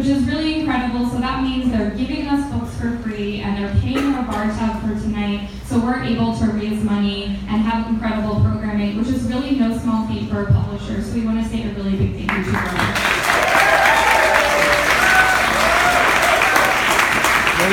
which is really incredible. So that means they're giving us books for free and they're paying our bar tab for tonight. So we're able to raise money and have incredible programming, which is really no small feat for a publisher. So we want to say a really big thank you to them. And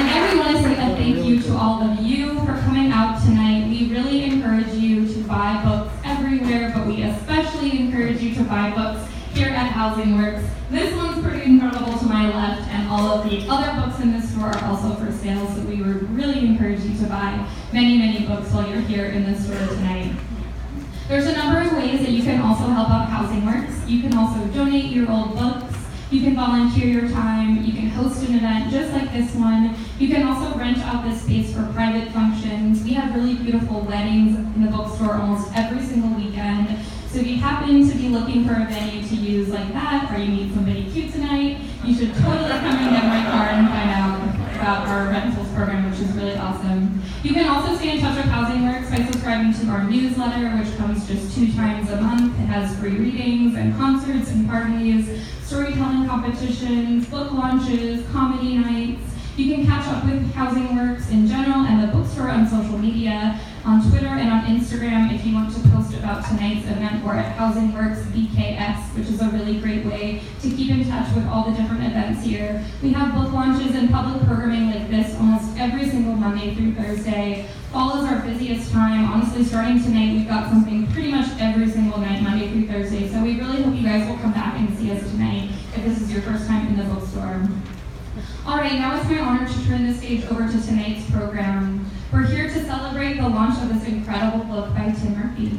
again, we want to say a thank you to all of you for coming out tonight. We really encourage you to buy books everywhere, but we especially encourage you to buy books here at Housing Works. This one's pretty incredible to my left, and all of the other books in this store are also for sale, so we would really encourage you to buy many, many books while you're here in this store tonight. There's a number of ways that you can also help out Housing Works. You can also donate your old books. You can volunteer your time, you can host an event just like this one. You can also rent out this space for private functions. We have really beautiful weddings in the bookstore almost every single weekend. So if you happen to be looking for a venue to use like that, or you need somebody cute tonight, you should totally come and get my card and find out about our rentals program, which is really awesome. You can also stay in touch with Housing Works by subscribing to our newsletter, which comes just 2 times a month. It has free readings and concerts and parties, storytelling competitions, book launches, comedy nights. You can catch up with Housing Works in general and the bookstore on social media, on Twitter and on Instagram if you want to post about tonight's event, or at Housing Works BKS, which is a really great way to keep in touch with all the different events here. We have book launches and public programming like this almost every single Monday through Thursday. Fall is our busiest time. Honestly, starting tonight, we've got something pretty much every single night, Monday through Thursday. So we really hope you guys will come back and see us tonight if this is your first time in the bookstore. All right, now it's my honor to turn the stage over to tonight's program. We're here to celebrate the launch of this incredible book by Tim Murphy.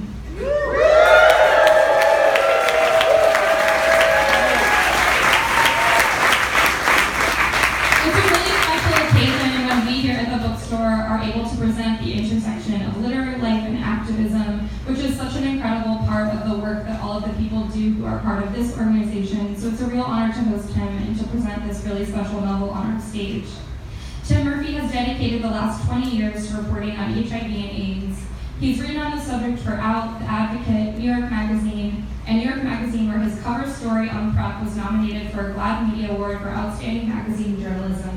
Are able to present the intersection of literary life and activism, which is such an incredible part of the work that all of the people do who are part of this organization. So it's a real honor to host him and to present this really special novel on our stage. Tim Murphy has dedicated the last 20 years to reporting on HIV and AIDS. He's written on the subject for Out, The Advocate, New York Magazine, and New York Magazine, where his cover story on PrEP was nominated for a GLAAD Media Award for Outstanding Magazine Journalism.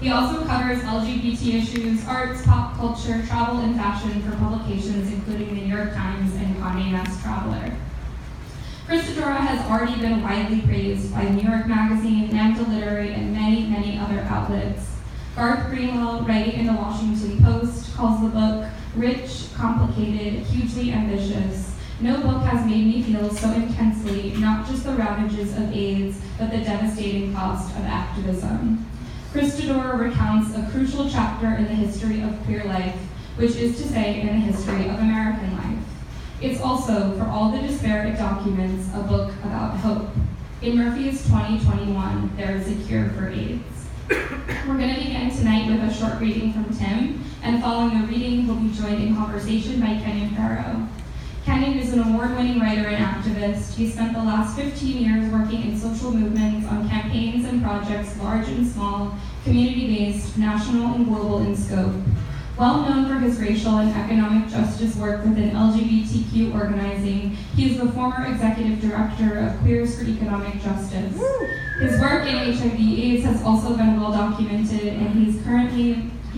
He also covers LGBT issues, arts, pop culture, travel, and fashion for publications including The New York Times and Condé Nast Traveler. Christodora has already been widely praised by New York Magazine, NAMTA Literary, and many, many other outlets. Garth Greenwell, writing in the Washington Post, calls the book rich, complicated, hugely ambitious. No book has made me feel so intensely not just the ravages of AIDS, but the devastating cost of activism. Christodora recounts a crucial chapter in the history of queer life, which is to say in the history of American life. It's also, for all the disparate documents, a book about hope. In Murphy's 2021, There is a Cure for AIDS. We're going to begin tonight with a short reading from Tim, and following the reading, he'll be joined in conversation by Kenyon Farrow. Kenyon is an award-winning writer and activist. He spent the last 15 years working in social movements on campaigns and projects large and small, community-based, national and global in scope. Well known for his racial and economic justice work within LGBTQ organizing, he is the former executive director of Queers for Economic Justice. His work in HIV/AIDS has also been well documented, and he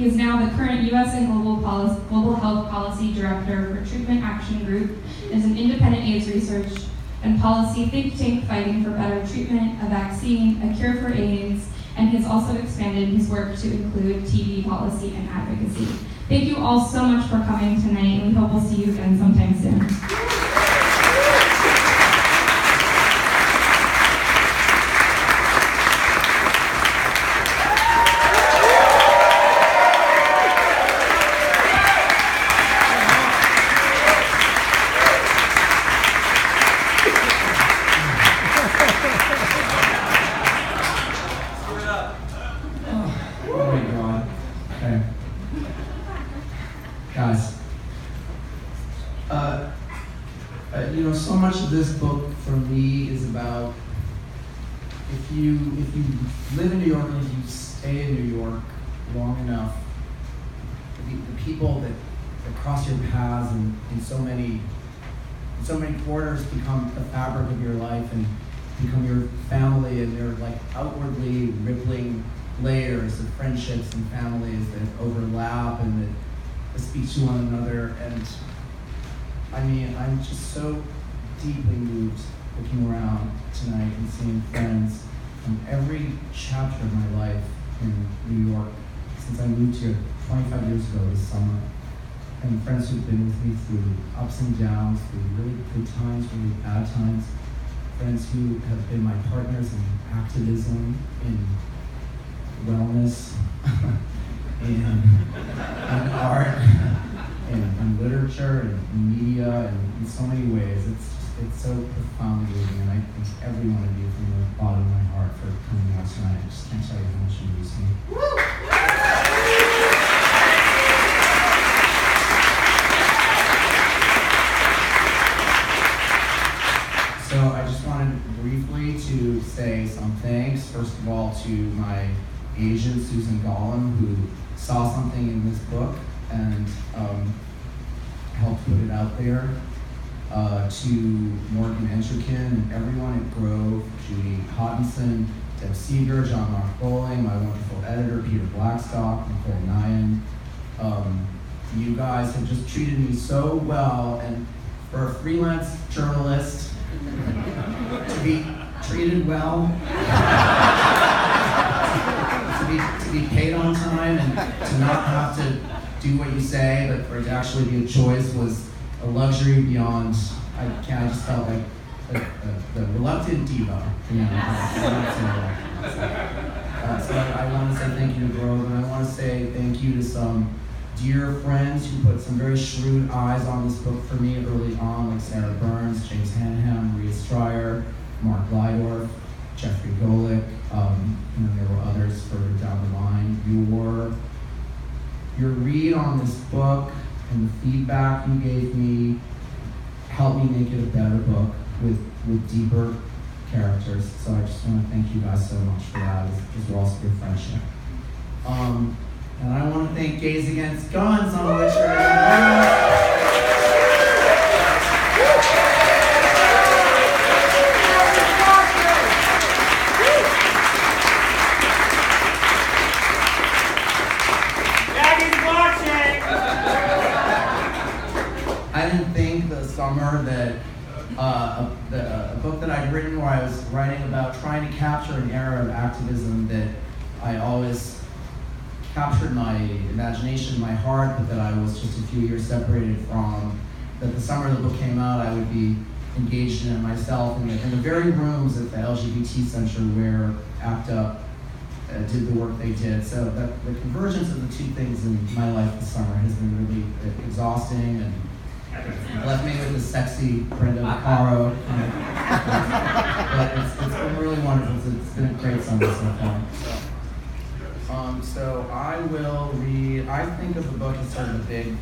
is now the current U.S. and Global Health Policy Director for Treatment Action Group, as an independent AIDS research and policy think tank fighting for better treatment, a vaccine, a cure for AIDS, and has also expanded his work to include TV policy and advocacy. Thank you all so much for coming tonight, and we hope we'll see you again sometime soon. This book for me is about if you live in New York and you stay in New York long enough, the people that cross your paths in so many so many corners become the fabric of your life and become your family, and they're like outwardly rippling layers of friendships and families that overlap and that speak to one another. And I mean, I'm just so deeply moved looking around tonight and seeing friends from every chapter of my life in New York since I moved here 25 years ago this summer. And friends who've been with me through ups and downs, through really good times, really bad times. Friends who have been my partners in activism, in wellness, in art, and literature, and media, and in so many ways. It's so profoundly moving, and I thank every one of you from the bottom of my heart for coming out tonight. I just can't tell you how much you use me. So I just wanted briefly to say some thanks, first of all, to my agent, Susan Gollum, who saw something in this book and helped put it out there. To Morgan Entrekin and everyone at Grove, Judy Hottinson, Deb Seeger, John Mark Bowling, my wonderful editor, Peter Blackstock, Nicole Nyan. You guys have just treated me so well, and for a freelance journalist to be treated well, to be paid on time, and to not have to do what you say, but for it to actually be a choice was a luxury beyond. I just felt like the reluctant diva. So I want to say thank you to Grove, and I want to say thank you to some dear friends who put some very shrewd eyes on this book for me early on, like Sarah Burns, James Hanham, Riis Stryer, Mark Lydorf, Jeffrey Golick, and then there were others further down the line. Your read on this book and the feedback you gave me helped me make it a better book with deeper characters. So I just want to thank you guys so much for that, as well as your friendship. And I want to thank Gays Against Guns, on which you're summer that a book that I'd written where I was writing about trying to capture an era of activism that I always captured my imagination, my heart, but that I was just a few years separated from. That the summer the book came out, I would be engaged in it myself in the very rooms at the LGBT Center where ACT UP did the work they did. So the convergence of the two things in my life this summer has been really exhausting and left me with the sexy Brenda Vaccaro. But it's been really wonderful. It's been a great summer so far. So I will read, I think of the book as sort of a big,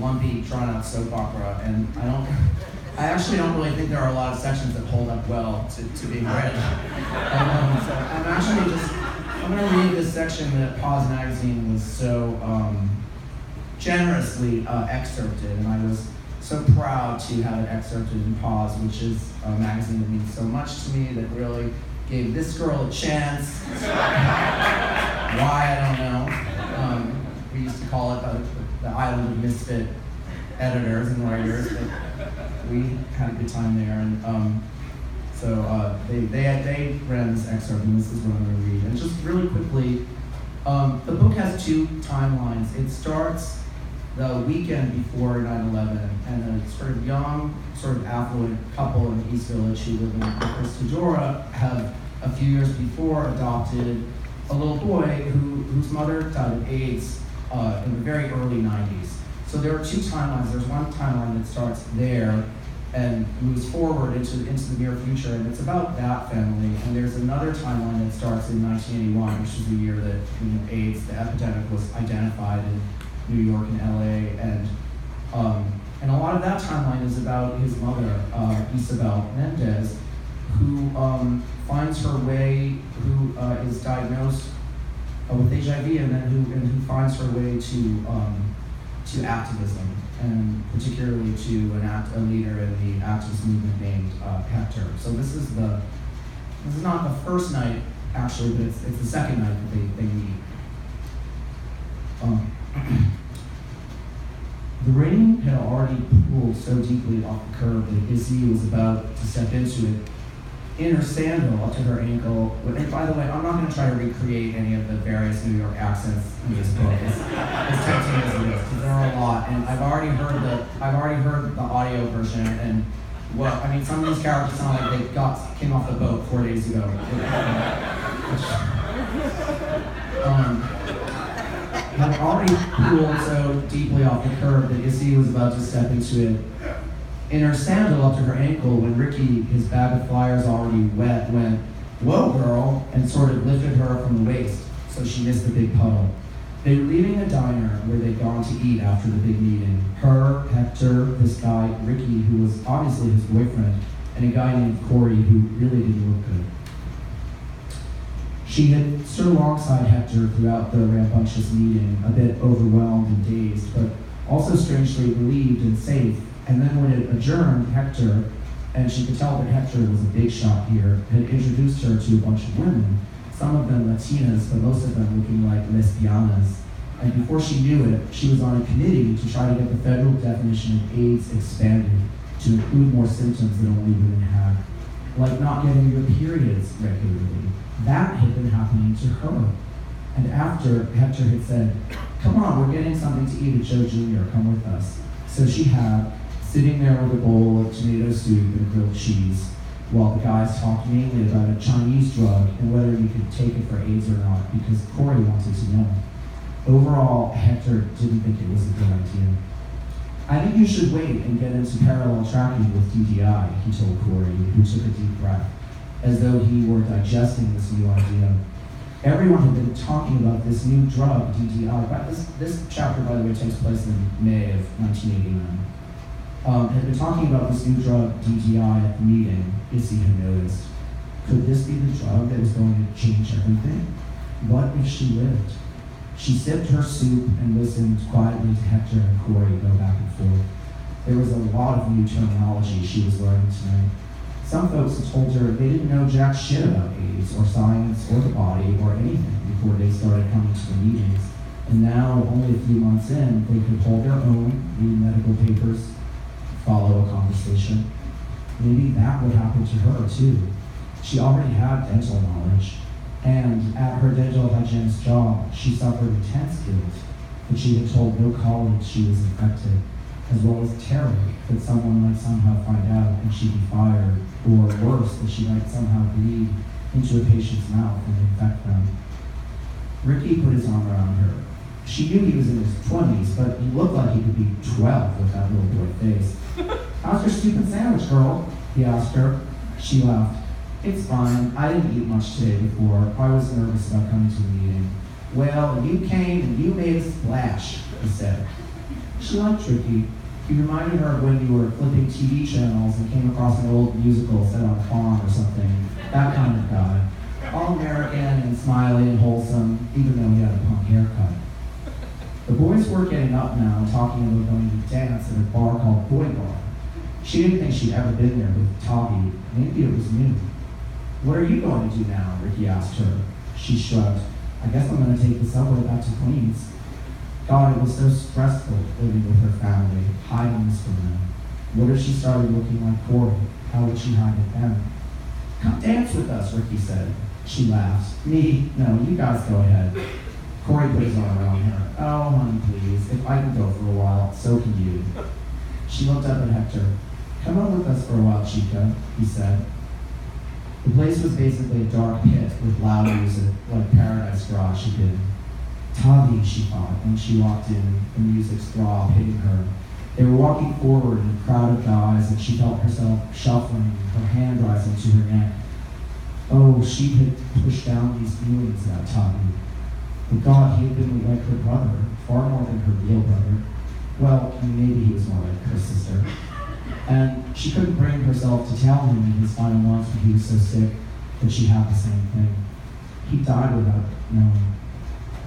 lumpy, drawn-out soap opera, and I actually don't really think there are a lot of sections that hold up well to being read. So I'm going to read this section that Pause magazine was so generously excerpted, and I was so proud to have it excerpted in Pause, which is a magazine that means so much to me, that really gave this girl a chance. Why, I don't know. We used to call it the Island of Misfit editors and writers, but we had a good time there. And so they ran this excerpt, and this is what I'm going to read. And just really quickly, the book has two timelines. It starts the weekend before 9/11, and a sort of young, sort of affluent couple in East Village who live in Christodora have, a few years before, adopted a little boy whose mother died of AIDS in the very early 90s. So there are two timelines. There's one timeline that starts there and moves forward into the near future, and it's about that family. And there's another timeline that starts in 1981, which is the year that AIDS, the epidemic, was identified in New York and LA, and a lot of that timeline is about his mother, Isabel Mendez, who finds her way, who is diagnosed with HIV, and who finds her way to activism. and particularly to a leader in the activist movement named Pat Turner. So this is not the first night actually, but it's the second night that they meet. The rain had already pulled so deeply off the curb that Izzy was about to step into it in her sandal up to her ankle. And by the way, I'm not going to try to recreate any of the various New York accents in this book. It's because there are a lot, and I've already heard the audio version. And well, I mean, some of these characters sound like they came off the boat 4 days ago. Had already pulled so deeply off the curb that Izzy was about to step into it in her sandal up to her ankle when Ricky, his bag of flyers already wet, went, "Whoa, girl," and sort of lifted her from the waist, so she missed the big puddle. They were leaving a diner where they'd gone to eat after the big meeting. Her, Hector, this guy, Ricky, who was obviously his boyfriend, and a guy named Corey who really didn't look good. She had stood alongside Hector throughout the rambunctious meeting, a bit overwhelmed and dazed, but also strangely relieved and safe. And then when it adjourned, Hector, and she could tell that Hector was a big shot here, had introduced her to a bunch of women, some of them Latinas, but most of them looking like lesbianas. And before she knew it, she was on a committee to try to get the federal definition of AIDS expanded to include more symptoms that only women have, like not getting your periods regularly. That had been happening to her. And after, Hector had said, "Come on, we're getting something to eat at Joe Jr., come with us." So she had, sitting there with a bowl of tomato soup and grilled cheese, while the guys talked mainly about a Chinese drug and whether you could take it for AIDS or not, because Corey wanted to know. Overall, Hector didn't think it was a good idea. "I think you should wait and get into parallel tracking with DDI," he told Corey, who took a deep breath, as though he were digesting this new idea. Everyone had been talking about this new drug, DDI. This chapter, by the way, takes place in May of 1989. Had been talking about this new drug, DDI, at the meeting, Izzy had noticed. Could this be the drug that was going to change everything? What if she lived? She sipped her soup and listened quietly to Hector and Corey go back and forth. There was a lot of new terminology she was learning tonight. Some folks had told her they didn't know jack shit about AIDS or science or the body or anything before they started coming to the meetings. And now, only a few months in, they could hold their own, read medical papers, follow a conversation. Maybe that would happen to her too. She already had dental knowledge, and at her dental hygienist job, she suffered intense guilt that she had told no colleagues she was infected, as well as terror that someone might somehow find out and she'd be fired, or worse, that she might somehow bleed into a patient's mouth and infect them. Ricky put his arm around her. She knew he was in his 20s, but he looked like he could be 12 with that little boy face. "How's your stupid sandwich, girl?" he asked her. She laughed. "It's fine. I didn't eat much today before. I was nervous about coming to the meeting." "Well, you came and you made a splash," he said. She liked Ricky. He reminded her of when you were flipping TV channels and came across an old musical set on a farm or something. That kind of guy. All American and smiley and wholesome, even though he had a punk haircut. The boys were getting up now and talking about going to dance at a bar called Boy Bar. She didn't think she'd ever been there with Toby. Maybe it was new. "What are you going to do now?" Ricky asked her. She shrugged. "I guess I'm going to take the subway back to Queens." God, it was so stressful living with her family, hiding this from them. What if she started looking like Corey? How would she hide it then? "Come dance with us," Ricky said. She laughed. "Me? No, you guys go ahead." Corey put his arm around her. "Oh, honey, please. If I can go for a while, so can you." She looked up at Hector. "Come on with us for a while, Chica," he said. The place was basically a dark pit with loud music, like Paradise Garage had been. Tavi, she thought, when she walked in, the music's throb hitting her. They were walking forward in a crowd of guys, and she felt herself shuffling, her hand rising to her neck. Oh, she had pushed down these feelings about Tavi. But God, he had been like her brother, far more than her real brother. Well, maybe he was more like her sister. And she couldn't bring herself to tell him in his final months when he was so sick that she had the same thing. He died without knowing.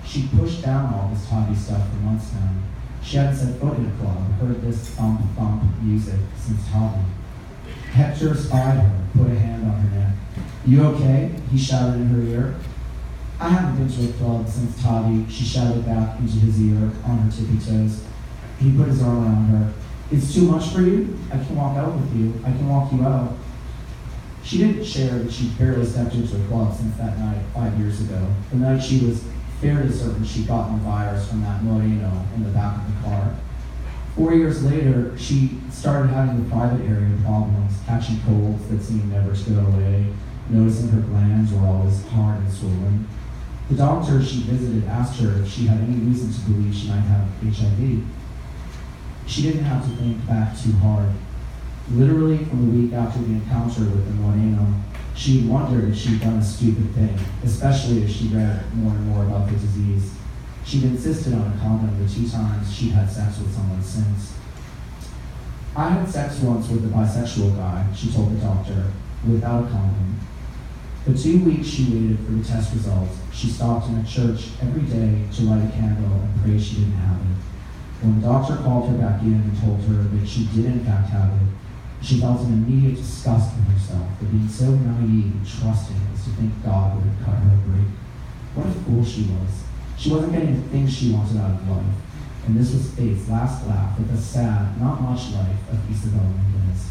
She pushed down all this hobby stuff for months now. She hadn't set foot in a club, heard this thump thump music since Tommy. Hector spied her, put a hand on her neck. "You okay?" he shouted in her ear. "I haven't been to a club since Toddy," she shouted back into his ear on her tippy toes. He put his arm around her. "It's too much for you? I can walk out with you. I can walk you out." She didn't share that she'd barely stepped into a club since that night 5 years ago, the night she was fairly certain she'd gotten the virus from that Moreno in the back of the car. 4 years later, she started having the private area problems, catching colds that seemed never to go away, noticing her glands were always hard and swollen. The doctor she visited asked her if she had any reason to believe she might have HIV. She didn't have to think back too hard. Literally from the week after the encounter with the Moreno, she wondered if she'd done a stupid thing, especially as she read more and more about the disease. She'd insisted on a condom the 2 times she'd had sex with someone since. "I had sex once with a bisexual guy," she told the doctor, "without a condom." For 2 weeks she waited for the test results. She stopped in a church every day to light a candle and pray she didn't have it. When the doctor called her back in and told her that she did in fact have it, she felt an immediate disgust with herself for being so naive and trusting as to think God would have cut her a break. What a fool she was. She wasn't getting the things she wanted out of life, and this was fate's last laugh at the sad, not much life of Isabel Mendez.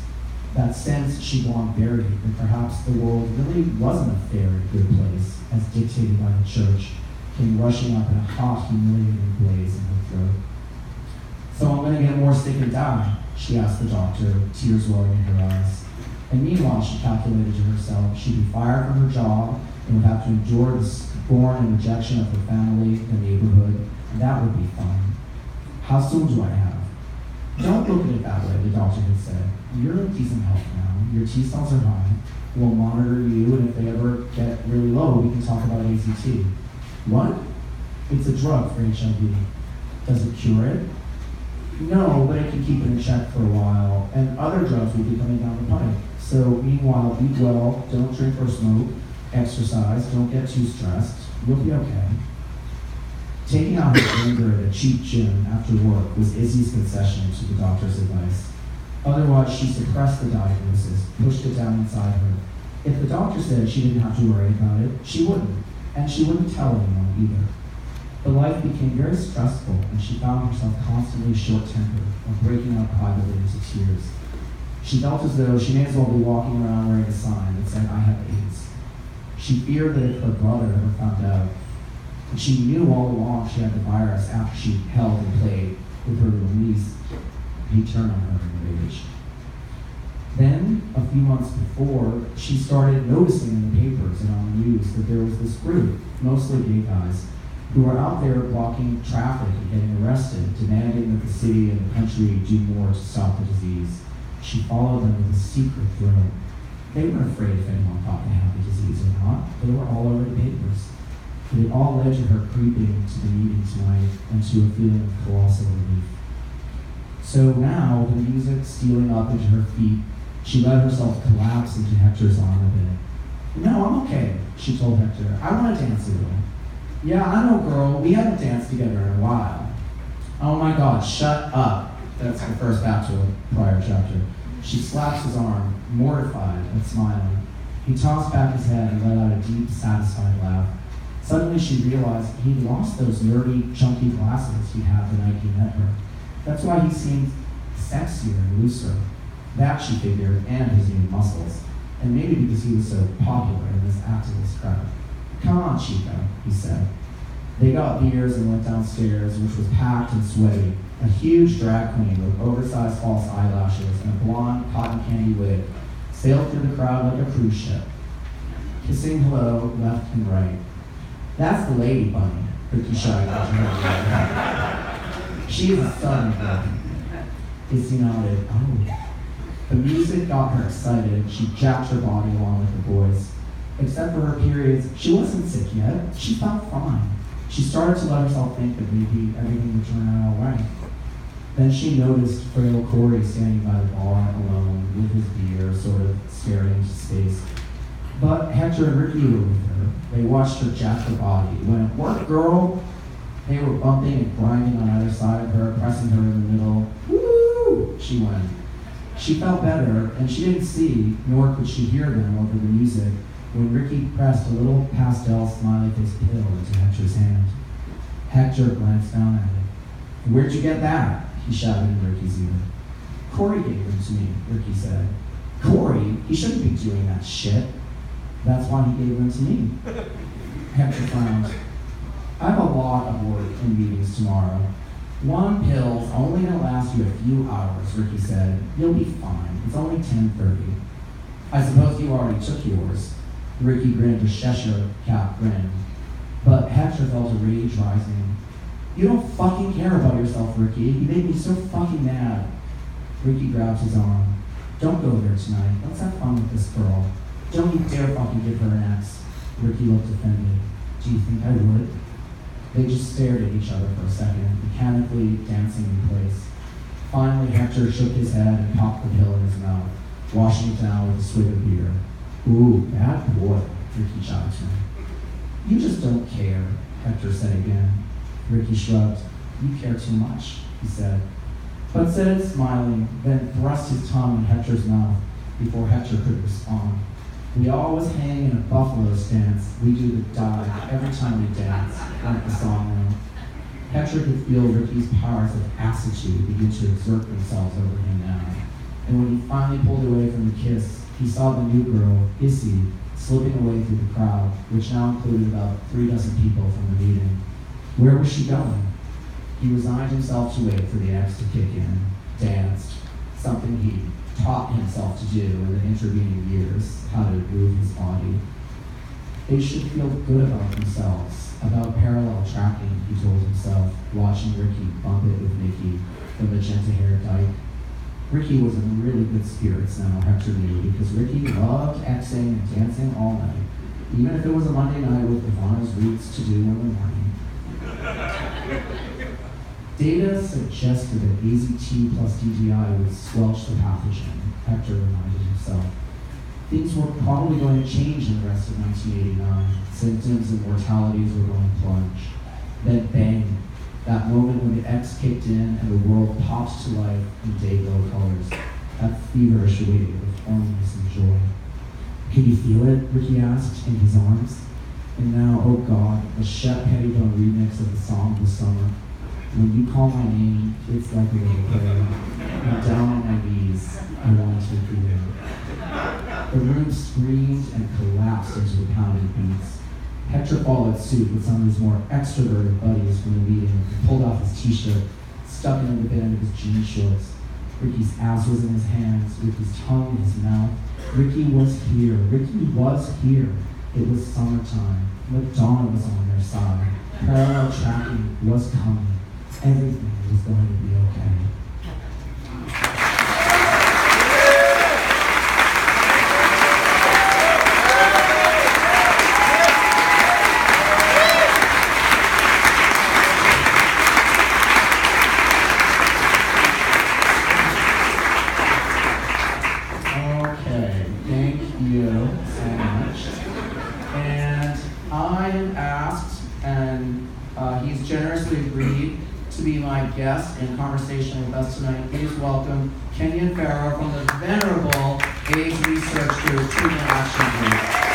That sense she'd long buried, that perhaps the world really wasn't a fair and good place, as dictated by the church, came rushing up in a hot, humiliating blaze in her throat. "So I'm gonna get more sick and die?" she asked the doctor, tears welling in her eyes. And meanwhile, she calculated to herself she'd be fired from her job and would have to endure the scorn and rejection of her family, the neighborhood, and that would be fun. "How soon do I have?" "Don't look at it that way," the doctor had said. "You're in decent health now. Your T cells are high. We'll monitor you, and if they ever get really low, we can talk about AZT." "What?" "It's a drug for HIV." "Does it cure it?" "No, but it can keep it in check for a while, and other drugs will be coming down the pipe. So meanwhile, eat well, don't drink or smoke, exercise, don't get too stressed. You'll be okay." Taking out her anger at a cheap gym after work was Izzy's concession to the doctor's advice. Otherwise, she suppressed the diagnosis, pushed it down inside her. If the doctor said she didn't have to worry about it, she wouldn't, and she wouldn't tell anyone either. But life became very stressful, and she found herself constantly short-tempered and breaking out privately into tears. She felt as though she may as well be walking around wearing a sign that said, "I have AIDS." She feared that if her brother ever found out, and she knew all along she had the virus after she held and played with her little niece, he'd turn on her in rage. Then, a few months before, she started noticing in the papers and on the news that there was this group, mostly gay guys, who were out there blocking traffic and getting arrested, demanding that the city and the country do more to stop the disease. She followed them with a secret thrill. They weren't afraid if anyone thought they had the disease or not. They were all over the papers. But it all led to her creeping to the meeting tonight and to a feeling of colossal relief. So now, the music stealing up into her feet, she let herself collapse into Hector's arm a bit. "No, I'm okay," she told Hector. "I want to dance a little." "Yeah, I know, girl. We haven't danced together in a while." "Oh my God, shut up." That's her first back to a prior chapter. She slaps his arm, mortified and smiling. He tossed back his head and let out a deep, satisfied laugh. Suddenly she realized he'd lost those nerdy, chunky glasses he had the night he met her. That's why he seemed sexier and looser. That, she figured, and his new muscles. And maybe because he was so popular in this activist crowd. "Come on, Chica," he said. They got beers and went downstairs, which was packed and sweaty. A huge drag queen with oversized false eyelashes and a blonde cotton candy wig sailed through the crowd like a cruise ship, kissing hello left and right. "That's the lady bunny," Ricky shouted out to her. "She is a stunning bunny." Izzy nodded. "Oh." The music got her excited. She jacked her body along with the boys. Except for her periods, she wasn't sick yet. She felt fine. She started to let herself think that maybe everything would turn out all right. Then she noticed frail Corey standing by the bar alone with his beer, sort of staring into space. But Hector and Ricky were with her. They watched her jack her body. "Went, 'Work, girl.'" They were bumping and grinding on either side of her, pressing her in the middle. Woo! She went. She felt better, and she didn't see, nor could she hear them over the music, when Ricky pressed a little pastel smiley face pill into Hector's hand. Hector glanced down at it. "Where'd you get that?" he shouted in Ricky's ear. "Corey gave them to me," Ricky said. "Corey? He shouldn't be doing that shit." "That's why he gave them to me." Hector frowned. "I have a lot of work and meetings tomorrow. One pill's only gonna last you a few hours," Ricky said. "You'll be fine. It's only 10:30. "I suppose you already took yours." Ricky grinned a Cheshire cat grin. But Hector felt a rage rising. "You don't fucking care about yourself, Ricky. You made me so fucking mad." Ricky grabbed his arm. "Don't go there tonight. Let's have fun with this girl. Don't you dare fucking give her an axe." Ricky looked offended. "Do you think I would?" They just stared at each other for a second, mechanically dancing in place. Finally, Hector shook his head and popped the pill in his mouth, washing it down with a swig of beer. "Ooh, bad boy," Ricky shouted to him. "You just don't care," Hector said again. Ricky shrugged. "You care too much," he said. But said it smiling, then thrust his tongue in Hector's mouth before Hector could respond. "We always hang in a buffalo stance. We do the dive every time we dance," like the song went. Hector could feel Ricky's powers of acidity begin to exert themselves over him now. And when he finally pulled away from the kiss, he saw the new girl, Issy, slipping away through the crowd, which now included about 3 dozen people from the meeting. Where was she going? He resigned himself to wait for the axe to kick in, danced, something he taught himself to do in the intervening years, how to move his body. They should feel good about themselves, about parallel tracking, he told himself, watching Ricky bump it with Nikki, the magenta-haired dyke. Ricky was in really good spirits now, Hector knew, because Ricky loved axing and dancing all night, even if it was a Monday night with Ivana's roots to do in the morning. Data suggested that AZT plus DDI would squelch the pathogen, Hector reminded himself. Things were probably going to change in the rest of 1989. Symptoms and mortalities were going to plunge. Then bang, that moment when the X kicked in and the world popped to life in day-glow colors. That feverish wave of horniness and joy. "Can you feel it?" Ricky asked in his arms. And now, oh God, the Shep Pettibone remix of the song of the summer. "When you call my name, it's like a little prayer. I'm down on my knees. I want to be there." The room screamed and collapsed into the pounding beats. Hector followed suit with some of his more extroverted buddies from the meeting and pulled off his t-shirt, stuck it in the band of his jean shorts. Ricky's ass was in his hands, Ricky's tongue in his mouth. Ricky was here. Ricky was here. It was summertime. The dawn was on their side. Parallel tracking was coming. Everything was going to be okay. Okay, thank you so much. And I am asked, and he's generously agreed to be my guest in conversation with us tonight. Please welcome Kenyon Farrow from the venerable AIDS Research Group, Treatment Action Group.